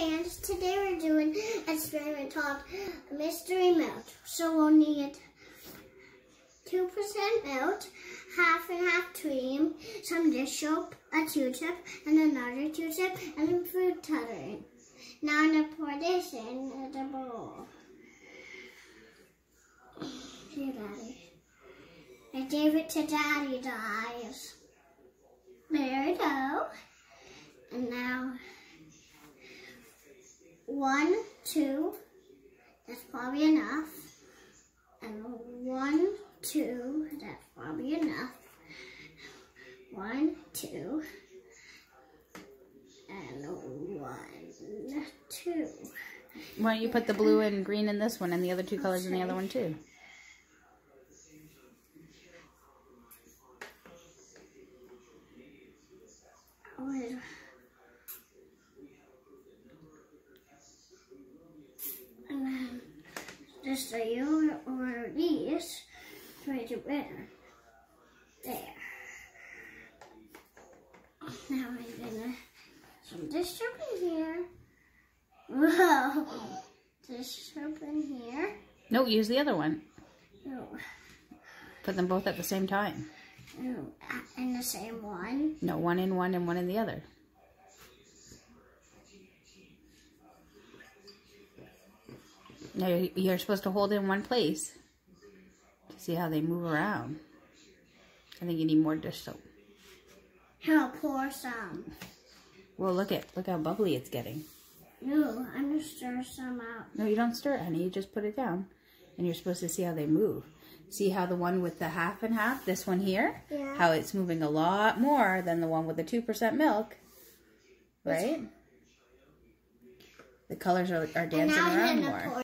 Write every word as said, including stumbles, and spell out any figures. fans, today we're doing an experiment called Mystery Melt. So we'll need two percent milk, half and half cream, some dish soap, a Q-tip, and another Q-tip, and some food coloring. Now I'm going to pour this in the bowl. Here, Daddy. I gave it to Daddy, guys. There we go. And now, one, two, that's probably enough. And one, two, that's probably enough. One, two, and one, two. Why don't you put the blue and green in this one and the other two colors in the other one too? Just a you over these, try to better. There. Now we're gonna some dish soap in here. Whoa! Dish soap in here. No, use the other one. No. Put them both at the same time. No, in the same one. No, one in one and one in the other. Now you're supposed to hold it in one place to see how they move around. I think you need more dish soap. Here, I'll pour some. Well, look at look how bubbly it's getting. No, I'm gonna stir some out. No, you don't stir it, honey. You just put it down, and you're supposed to see how they move. See how the one with the half and half, this one here, yeah. How it's moving a lot more than the one with the two percent milk, right? The colors are are dancing around more.